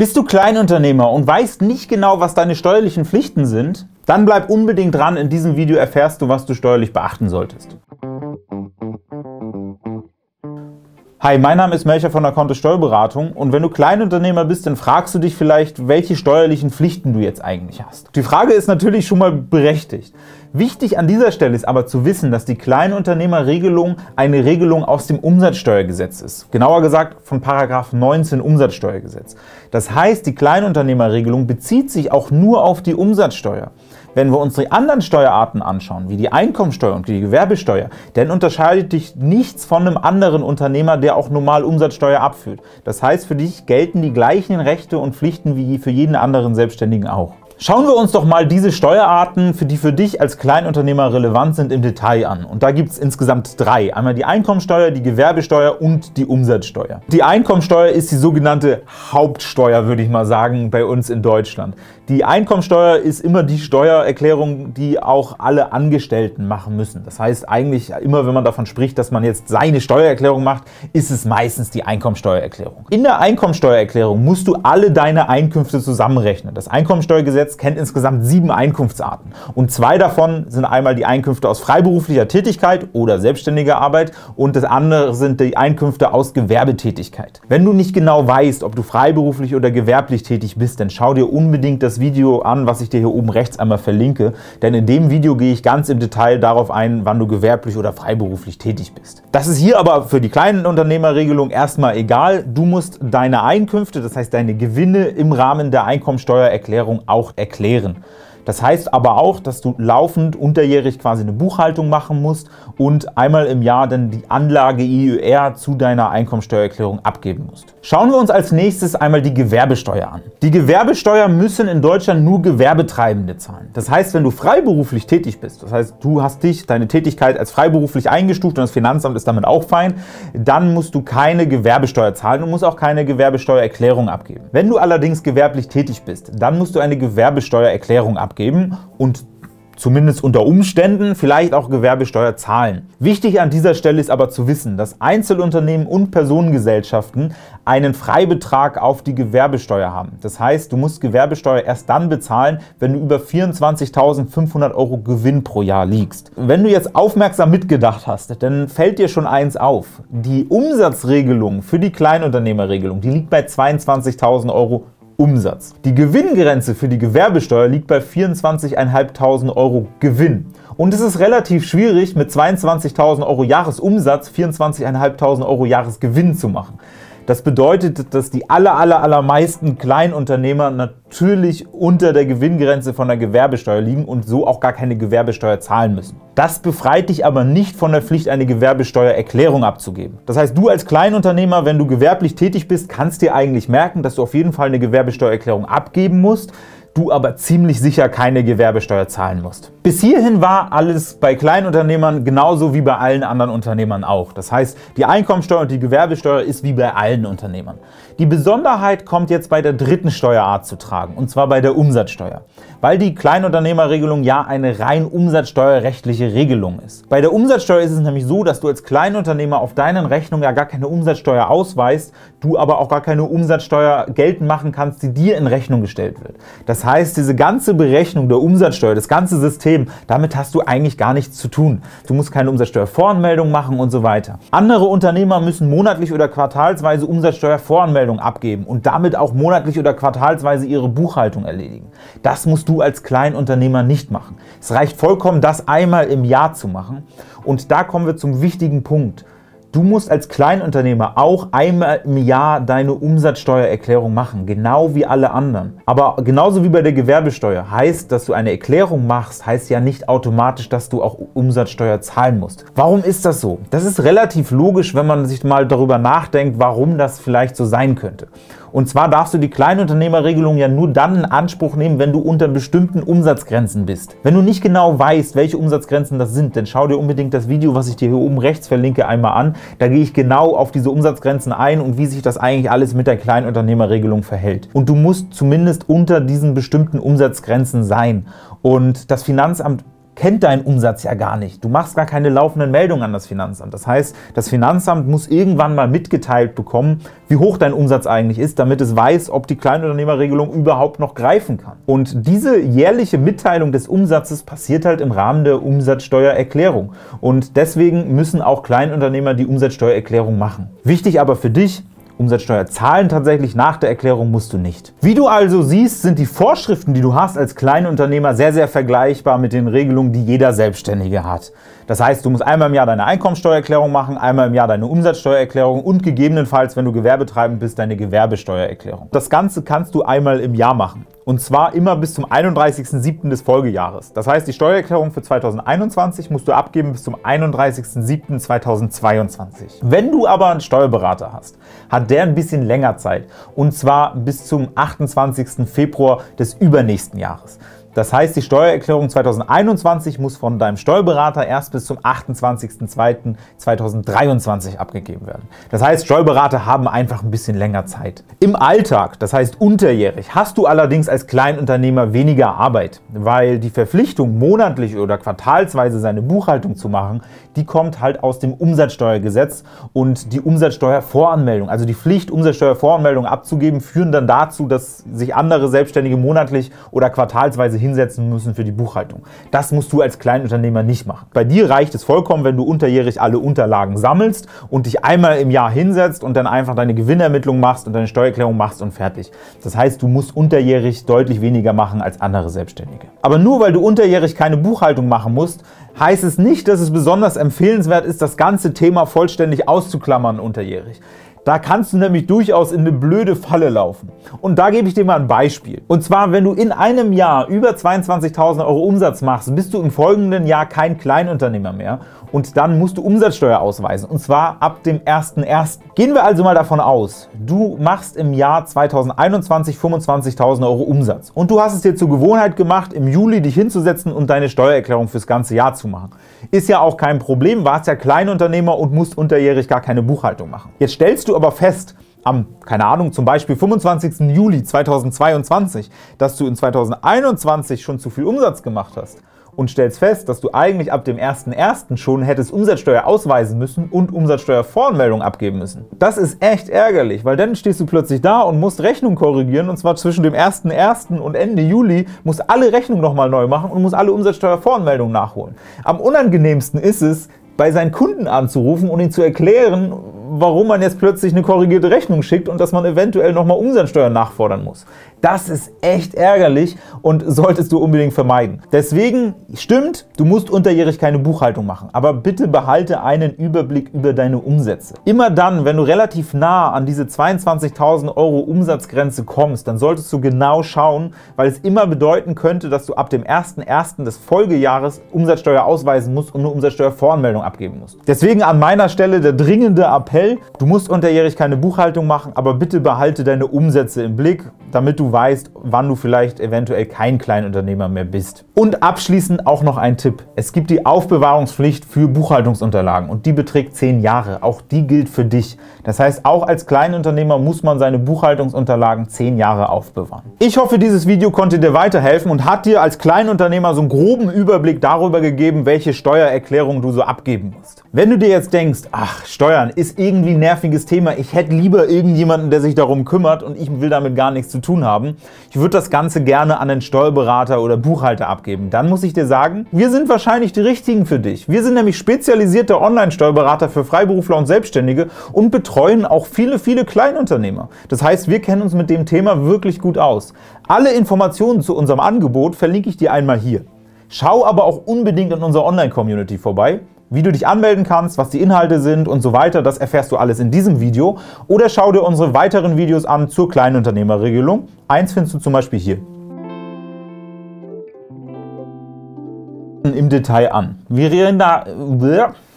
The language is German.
Bist du Kleinunternehmer und weißt nicht genau, was deine steuerlichen Pflichten sind? Dann bleib unbedingt dran, in diesem Video erfährst du, was du steuerlich beachten solltest. Hi, mein Name ist Melchior von der Kontist Steuerberatung und wenn du Kleinunternehmer bist, dann fragst du dich vielleicht, welche steuerlichen Pflichten du jetzt eigentlich hast. Die Frage ist natürlich schon mal berechtigt. Wichtig an dieser Stelle ist aber zu wissen, dass die Kleinunternehmerregelung eine Regelung aus dem Umsatzsteuergesetz ist. Genauer gesagt von § 19 Umsatzsteuergesetz. Das heißt, die Kleinunternehmerregelung bezieht sich auch nur auf die Umsatzsteuer. Wenn wir uns die anderen Steuerarten anschauen, wie die Einkommensteuer und die Gewerbesteuer, dann unterscheidet dich nichts von einem anderen Unternehmer, der auch normal Umsatzsteuer abführt. Das heißt, für dich gelten die gleichen Rechte und Pflichten wie für jeden anderen Selbstständigen auch. Schauen wir uns doch mal diese Steuerarten, die für dich als Kleinunternehmer relevant sind, im Detail an. Und da gibt es insgesamt drei. Einmal die Einkommensteuer, die Gewerbesteuer und die Umsatzsteuer. Die Einkommensteuer ist die sogenannte Hauptsteuer, würde ich mal sagen, bei uns in Deutschland. Die Einkommensteuer ist immer die Steuererklärung, die auch alle Angestellten machen müssen. Das heißt eigentlich immer, wenn man davon spricht, dass man jetzt seine Steuererklärung macht, ist es meistens die Einkommensteuererklärung. In der Einkommensteuererklärung musst du alle deine Einkünfte zusammenrechnen. Das Einkommensteuergesetz kennt insgesamt 7 Einkunftsarten und 2 davon sind einmal die Einkünfte aus freiberuflicher Tätigkeit oder selbstständiger Arbeit und das andere sind die Einkünfte aus Gewerbetätigkeit. Wenn du nicht genau weißt, ob du freiberuflich oder gewerblich tätig bist, dann schau dir unbedingt das Video an, was ich dir hier oben rechts einmal verlinke, denn in dem Video gehe ich ganz im Detail darauf ein, wann du gewerblich oder freiberuflich tätig bist. Das ist hier aber für die kleinen Unternehmerregelung erstmal egal, du musst deine Einkünfte, das heißt deine Gewinne, im Rahmen der Einkommensteuererklärung auch erklären. Das heißt aber auch, dass du laufend unterjährig quasi eine Buchhaltung machen musst und einmal im Jahr dann die Anlage IUR zu deiner Einkommensteuererklärung abgeben musst. Schauen wir uns als nächstes einmal die Gewerbesteuer an. Die Gewerbesteuer müssen in Deutschland nur Gewerbetreibende zahlen. Das heißt, wenn du freiberuflich tätig bist, das heißt, du hast deine Tätigkeit als freiberuflich eingestuft und das Finanzamt ist damit auch fein, dann musst du keine Gewerbesteuer zahlen und musst auch keine Gewerbesteuererklärung abgeben. Wenn du allerdings gewerblich tätig bist, dann musst du eine Gewerbesteuererklärung abgeben und zumindest unter Umständen vielleicht auch Gewerbesteuer zahlen. Wichtig an dieser Stelle ist aber zu wissen, dass Einzelunternehmen und Personengesellschaften einen Freibetrag auf die Gewerbesteuer haben. Das heißt, du musst Gewerbesteuer erst dann bezahlen, wenn du über 24.500 € Gewinn pro Jahr liegst. Wenn du jetzt aufmerksam mitgedacht hast, dann fällt dir schon eins auf. Die Umsatzregelung für die Kleinunternehmerregelung, die liegt bei 22.000 € Umsatz. Die Gewinngrenze für die Gewerbesteuer liegt bei 24.500 € Gewinn. Und es ist relativ schwierig, mit 22.000 € Jahresumsatz 24.500 € Jahresgewinn zu machen. Das bedeutet, dass die allermeisten Kleinunternehmer natürlich unter der Gewinngrenze von der Gewerbesteuer liegen und so auch gar keine Gewerbesteuer zahlen müssen. Das befreit dich aber nicht von der Pflicht, eine Gewerbesteuererklärung abzugeben. Das heißt, du als Kleinunternehmer, wenn du gewerblich tätig bist, kannst dir eigentlich merken, dass du auf jeden Fall eine Gewerbesteuererklärung abgeben musst, du aber ziemlich sicher keine Gewerbesteuer zahlen musst. Bis hierhin war alles bei Kleinunternehmern genauso wie bei allen anderen Unternehmern auch. Das heißt, die Einkommensteuer und die Gewerbesteuer ist wie bei allen Unternehmern. Die Besonderheit kommt jetzt bei der dritten Steuerart zu tragen, und zwar bei der Umsatzsteuer, weil die Kleinunternehmerregelung ja eine rein umsatzsteuerrechtliche Regelung ist. Bei der Umsatzsteuer ist es nämlich so, dass du als Kleinunternehmer auf deinen Rechnungen ja gar keine Umsatzsteuer ausweist, du aber auch gar keine Umsatzsteuer geltend machen kannst, die dir in Rechnung gestellt wird. Das heißt, diese ganze Berechnung der Umsatzsteuer, das ganze System, damit hast du eigentlich gar nichts zu tun. Du musst keine Umsatzsteuervoranmeldung machen und so weiter. Andere Unternehmer müssen monatlich oder quartalsweise Umsatzsteuervoranmeldung abgeben und damit auch monatlich oder quartalsweise ihre Buchhaltung erledigen. Das musst du als Kleinunternehmer nicht machen. Es reicht vollkommen, das einmal im Jahr zu machen. Und da kommen wir zum wichtigen Punkt. Du musst als Kleinunternehmer auch einmal im Jahr deine Umsatzsteuererklärung machen, genau wie alle anderen. Aber genauso wie bei der Gewerbesteuer heißt, dass du eine Erklärung machst, heißt ja nicht automatisch, dass du auch Umsatzsteuer zahlen musst. Warum ist das so? Das ist relativ logisch, wenn man sich mal darüber nachdenkt, warum das vielleicht so sein könnte. Und zwar darfst du die Kleinunternehmerregelung ja nur dann in Anspruch nehmen, wenn du unter bestimmten Umsatzgrenzen bist. Wenn du nicht genau weißt, welche Umsatzgrenzen das sind, dann schau dir unbedingt das Video, was ich dir hier oben rechts verlinke, einmal an. Da gehe ich genau auf diese Umsatzgrenzen ein und wie sich das eigentlich alles mit der Kleinunternehmerregelung verhält. Und du musst zumindest unter diesen bestimmten Umsatzgrenzen sein. Und das Finanzamt kennt deinen Umsatz ja gar nicht. Du machst gar keine laufenden Meldungen an das Finanzamt. Das heißt, das Finanzamt muss irgendwann mal mitgeteilt bekommen, wie hoch dein Umsatz eigentlich ist, damit es weiß, ob die Kleinunternehmerregelung überhaupt noch greifen kann. Und diese jährliche Mitteilung des Umsatzes passiert halt im Rahmen der Umsatzsteuererklärung. Und deswegen müssen auch Kleinunternehmer die Umsatzsteuererklärung machen. Wichtig aber für dich: Umsatzsteuer zahlen tatsächlich nach der Erklärung musst du nicht. Wie du also siehst, sind die Vorschriften, die du hast als Kleinunternehmer, sehr, sehr vergleichbar mit den Regelungen, die jeder Selbstständige hat. Das heißt, du musst einmal im Jahr deine Einkommensteuererklärung machen, einmal im Jahr deine Umsatzsteuererklärung und gegebenenfalls, wenn du gewerbetreibend bist, deine Gewerbesteuererklärung. Das Ganze kannst du einmal im Jahr machen. Und zwar immer bis zum 31.07. des Folgejahres. Das heißt, die Steuererklärung für 2021 musst du abgeben bis zum 31.07.2022. Wenn du aber einen Steuerberater hast, hat der ein bisschen länger Zeit. Und zwar bis zum 28. Februar des übernächsten Jahres. Das heißt, die Steuererklärung 2021 muss von deinem Steuerberater erst bis zum 28.02.2023 abgegeben werden. Das heißt, Steuerberater haben einfach ein bisschen länger Zeit. Im Alltag, das heißt unterjährig, hast du allerdings als Kleinunternehmer weniger Arbeit, weil die Verpflichtung, monatlich oder quartalsweise seine Buchhaltung zu machen, die kommt halt aus dem Umsatzsteuergesetz, und die Umsatzsteuervoranmeldung, also die Pflicht, Umsatzsteuervoranmeldung abzugeben, führen dann dazu, dass sich andere Selbstständige monatlich oder quartalsweise hinsetzen müssen für die Buchhaltung. Das musst du als Kleinunternehmer nicht machen. Bei dir reicht es vollkommen, wenn du unterjährig alle Unterlagen sammelst und dich einmal im Jahr hinsetzt und dann einfach deine Gewinnermittlung machst und deine Steuererklärung machst und fertig. Das heißt, du musst unterjährig deutlich weniger machen als andere Selbstständige. Aber nur weil du unterjährig keine Buchhaltung machen musst, heißt es nicht, dass es besonders empfehlenswert ist, das ganze Thema vollständig auszuklammern unterjährig. Da kannst du nämlich durchaus in eine blöde Falle laufen. Und da gebe ich dir mal ein Beispiel. Und zwar, wenn du in einem Jahr über 22.000 € Umsatz machst, bist du im folgenden Jahr kein Kleinunternehmer mehr. Und dann musst du Umsatzsteuer ausweisen, und zwar ab dem 1.1. Gehen wir also mal davon aus, du machst im Jahr 2021 25.000 € Umsatz. Und du hast es dir zur Gewohnheit gemacht, im Juli dich hinzusetzen und deine Steuererklärung fürs ganze Jahr zu machen. Ist ja auch kein Problem, warst ja Kleinunternehmer und musst unterjährig gar keine Buchhaltung machen. Jetzt stellst du aber fest, am, keine Ahnung, zum Beispiel 25. Juli 2022, dass du in 2021 schon zu viel Umsatz gemacht hast, und stellst fest, dass du eigentlich ab dem 1.1. schon hättest Umsatzsteuer ausweisen müssen und Umsatzsteuervoranmeldung abgeben müssen. Das ist echt ärgerlich, weil dann stehst du plötzlich da und musst Rechnung korrigieren, und zwar zwischen dem 1.1. und Ende Juli musst alle Rechnungen nochmal neu machen und musst alle Umsatzsteuervoranmeldungen nachholen. Am unangenehmsten ist es, bei seinen Kunden anzurufen und ihnen zu erklären, warum man jetzt plötzlich eine korrigierte Rechnung schickt und dass man eventuell nochmal Umsatzsteuer nachfordern muss. Das ist echt ärgerlich und solltest du unbedingt vermeiden. Deswegen, stimmt, du musst unterjährig keine Buchhaltung machen, aber bitte behalte einen Überblick über deine Umsätze. Immer dann, wenn du relativ nah an diese 22.000 € Umsatzgrenze kommst, dann solltest du genau schauen, weil es immer bedeuten könnte, dass du ab dem 1.1. des Folgejahres Umsatzsteuer ausweisen musst und eine Umsatzsteuervoranmeldung abgeben musst. Deswegen an meiner Stelle der dringende Appell: Du musst unterjährig keine Buchhaltung machen, aber bitte behalte deine Umsätze im Blick, damit du weißt, wann du vielleicht eventuell kein Kleinunternehmer mehr bist. Und abschließend auch noch ein Tipp: Es gibt die Aufbewahrungspflicht für Buchhaltungsunterlagen, und die beträgt 10 Jahre. Auch die gilt für dich. Das heißt, auch als Kleinunternehmer muss man seine Buchhaltungsunterlagen 10 Jahre aufbewahren. Ich hoffe, dieses Video konnte dir weiterhelfen und hat dir als Kleinunternehmer so einen groben Überblick darüber gegeben, welche Steuererklärung du so abgeben musst. Wenn du dir jetzt denkst, ach, Steuern ist irgendwie ein nerviges Thema, ich hätte lieber irgendjemanden, der sich darum kümmert, und ich will damit gar nichts zu tun haben, ich würde das Ganze gerne an einen Steuerberater oder Buchhalter abgeben, dann muss ich dir sagen, wir sind wahrscheinlich die Richtigen für dich. Wir sind nämlich spezialisierte Online-Steuerberater für Freiberufler und Selbstständige und betreuen auch viele, viele Kleinunternehmer. Das heißt, wir kennen uns mit dem Thema wirklich gut aus. Alle Informationen zu unserem Angebot verlinke ich dir einmal hier. Schau aber auch unbedingt in unserer Online-Community vorbei. Wie du dich anmelden kannst, was die Inhalte sind und so weiter, das erfährst du alles in diesem Video. Oder schau dir unsere weiteren Videos an zur Kleinunternehmerregelung. Eins findest du zum Beispiel hier. Im Detail an. Wir reden da...